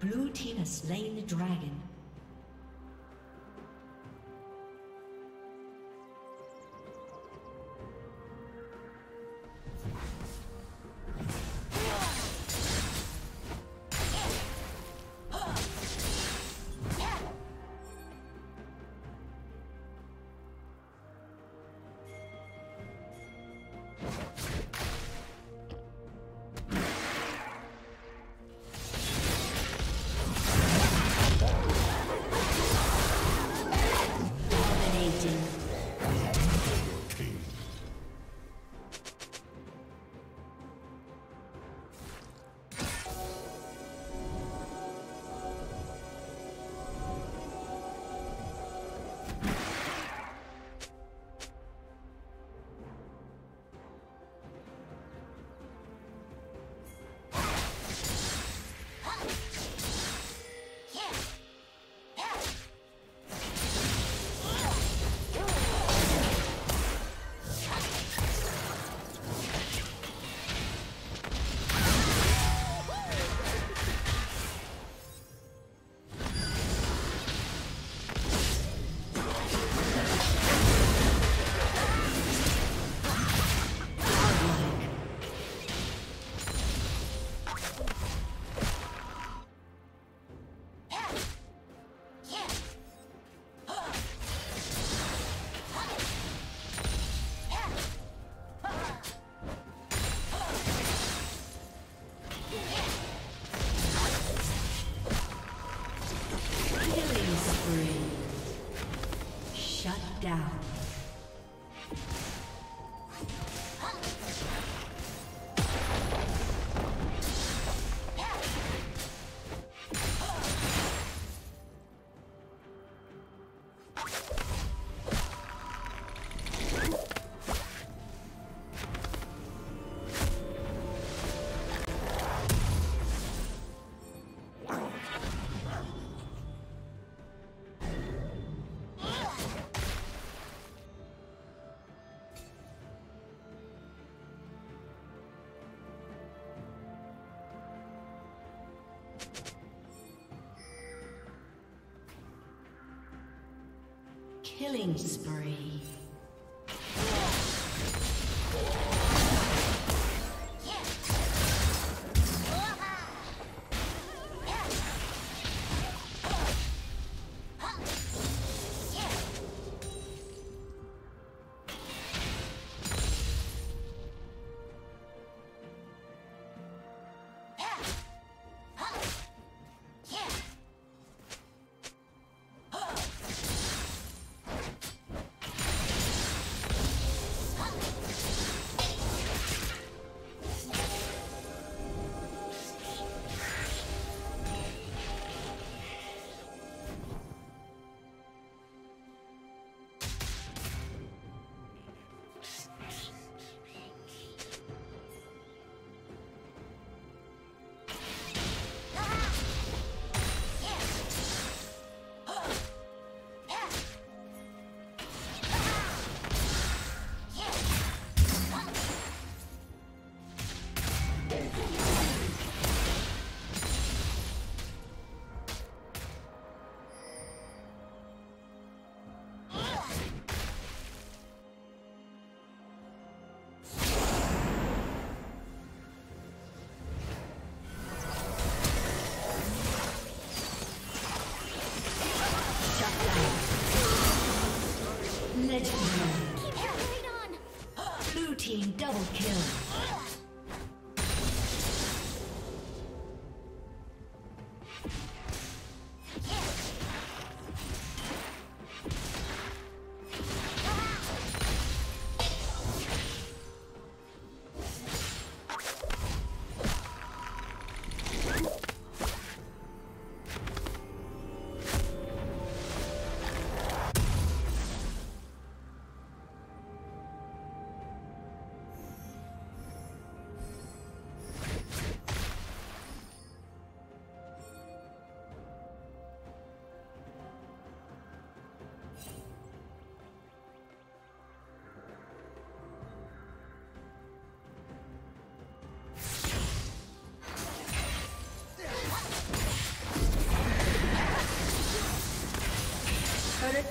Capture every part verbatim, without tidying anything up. Blue team has slain the dragon. You Killing spree. Double kill.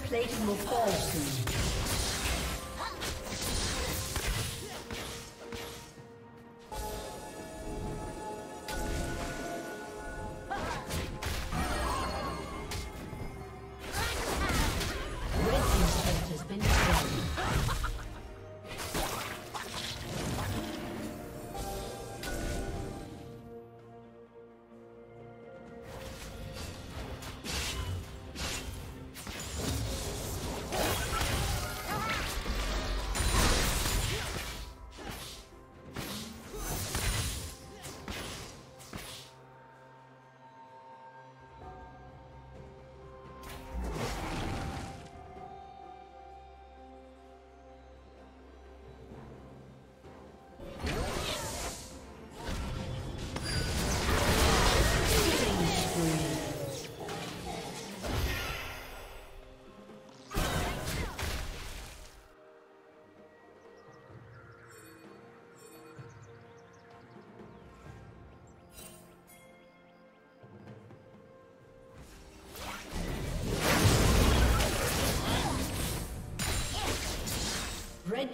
Plating will fall soon. Red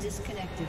Disconnected.